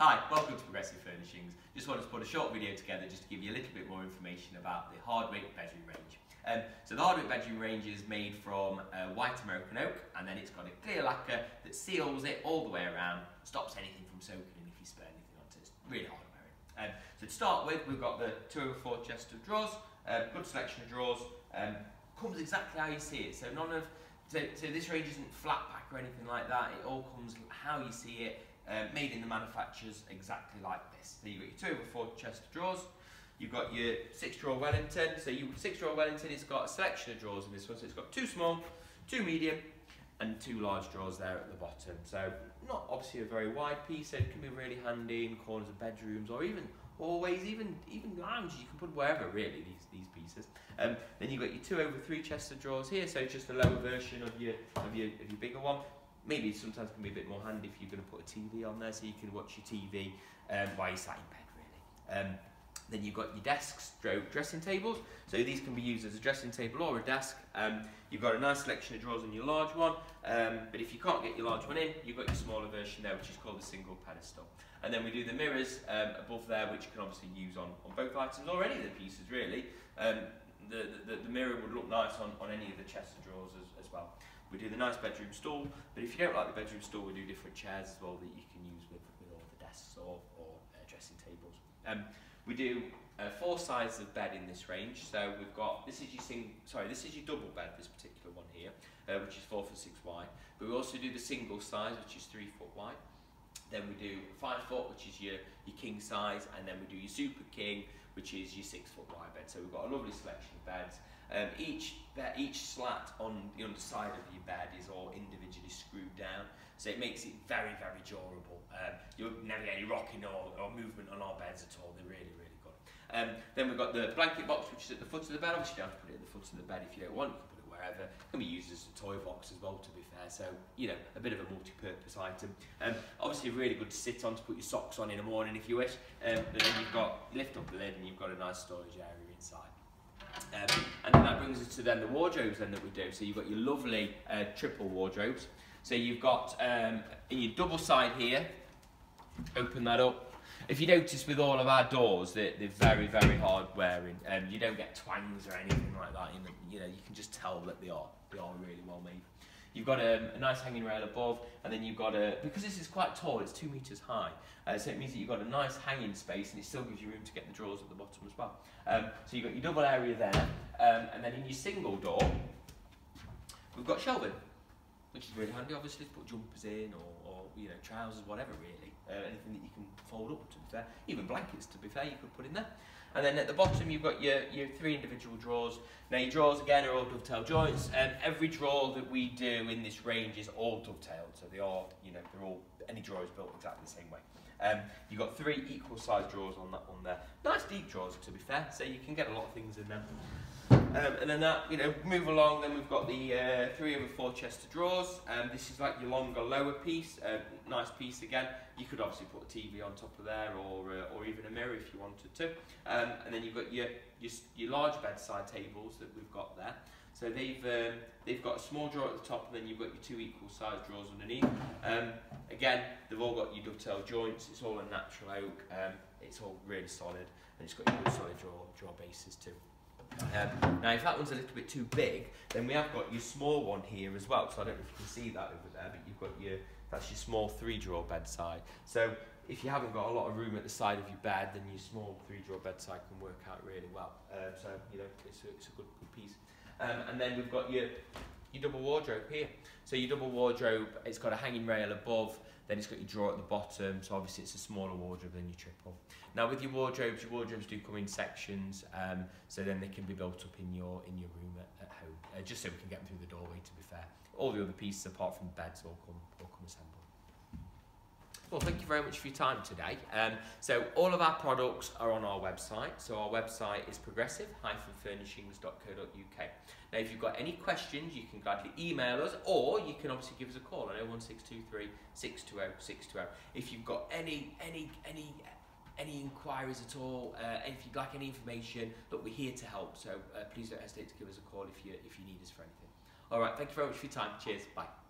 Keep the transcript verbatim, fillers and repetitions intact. Hi, welcome to Progressive Furnishings. Just wanted to put a short video together just to give you a little bit more information about the Hardwick bedroom range. Um, so the Hardwick bedroom range is made from uh, white American oak, and then it's got a clear lacquer that seals it all the way around, stops anything from soaking in if you spare anything onto it. It's really hard wearing. Um, so to start with, we've got the two over four chest of drawers, uh, good selection of drawers, um, comes exactly how you see it, so none of So, so this range isn't flat pack or anything like that. It all comes how you see it, uh, made in the manufacturers exactly like this. So you've got your two over four chest of drawers, you've got your six drawer Wellington. So your six drawer Wellington, it's got a selection of drawers in this one. So it's got two small, two medium, and two large drawers there at the bottom. So not obviously a very wide piece, so it can be really handy in corners of bedrooms or even hallways, even even lounges. You can put wherever really these these pieces. Um, then you've got your two over three chest of drawers here, so just a lower version of your of your of your bigger one. Maybe sometimes can be a bit more handy if you're going to put a T V on there, so you can watch your T V um, while you're sat in bed really. Um, then you've got your desks, dressing tables. So these can be used as a dressing table or a desk. Um, you've got a nice selection of drawers in your large one, um, but if you can't get your large one in, you've got your smaller version there, which is called the single pedestal. And then we do the mirrors um, above there, which you can obviously use on, on both items or any of the pieces really. Um, the, the, the mirror would look nice on, on any of the chest of drawers as, as well. We do the nice bedroom stool, but if you don't like the bedroom stool, we do different chairs as well that you can use with, with all the desks or, or uh, dressing tables. Um, We do uh, four sizes of bed in this range. So we've got this is your sing sorry this is your double bed, this particular one here, uh, which is four foot six wide. But we also do the single size, which is three foot wide. Then we do five foot, which is your your king size, and then we do your super king, which is your six foot wide bed. So we've got a lovely selection of beds. Um, each each slat on the underside of your bed is all individually screwed down, so it makes it very very durable. Um, you'll never get any rocking or, or movement on our beds at all. They're really really good. Um, then we've got the blanket box, which is at the foot of the bed. Obviously you don't have to put it at the foot of the bed if you don't want. You can put it wherever. It can be used as a toy box as well, to be fair. So you know, a bit of a multi-purpose item. Um, obviously really good to sit on, to put your socks on in the morning if you wish. Um, but then you've got you lift up the lid and you've got a nice storage area inside. Um, and then that brings us to then the wardrobes then that we do. So you've got your lovely uh, triple wardrobes. So you've got um, in your double side here, open that up. If you notice with all of our doors, they're, they're very, very hard wearing. Um, you don't get twangs or anything like that. In them. You know, you can just tell that they are, they are really well made. You've got a, a nice hanging rail above, and then you've got a, because this is quite tall, it's two metres high, uh, so it means that you've got a nice hanging space, and it still gives you room to get the drawers at the bottom as well. Um, so you've got your double area there, um, and then in your single door, we've got shelving, which is really handy, obviously, to put jumpers in, or, or you know, trousers, whatever really, uh, anything that you can fold up, to be fair, even blankets, to be fair, you could put in there. And then at the bottom you've got your, your three individual drawers. Now your drawers again are all dovetail joints, and every drawer that we do in this range is all dovetailed, so they are, you know, they're all, any drawer is built exactly the same way. Um, you've got three equal sized drawers on that one there. Nice deep drawers, to be fair, so you can get a lot of things in them. Um, and then that, you know, move along, then we've got the uh, three over four chest of drawers. Um, this is like your longer lower piece, uh, nice piece again. You could obviously put a T V on top of there, or uh, or even a mirror if you wanted to. Um, and then you've got your, your your large bedside tables that we've got there. So they've um, they've got a small drawer at the top, and then you've got your two equal sized drawers underneath. Um, again, they've all got your dovetail joints. It's all a natural oak. Um, it's all really solid, and it's got your good solid drawer drawer bases too. Um, now if that one's a little bit too big, then we have got your small one here as well, so I don't know if you can see that over there, but you've got your, that's your small three drawer bedside. So if you haven't got a lot of room at the side of your bed, then your small three drawer bedside can work out really well. Um, so you know, it's a, it's a good, good piece. Um, and then we've got your, your double wardrobe here. So your double wardrobe, it's got a hanging rail above, then it's got your drawer at the bottom, so obviously it's a smaller wardrobe than your triple. Now with your wardrobes, your wardrobes do come in sections, um, so then they can be built up in your in your room at, at home, uh, just so we can get them through the doorway, to be fair. All the other pieces apart from beds all come, all come assembled. Well, thank you very much for your time today. Um, so all of our products are on our website. So our website is progressive dash furnishings dot co dot U K. Now, if you've got any questions, you can gladly email us, or you can obviously give us a call on oh one six two three, six two oh, six two oh. If you've got any, any, any, any inquiries at all, uh, if you'd like any information, look, we're here to help. So uh, please don't hesitate to give us a call if you, if you need us for anything. All right, thank you very much for your time. Cheers, bye.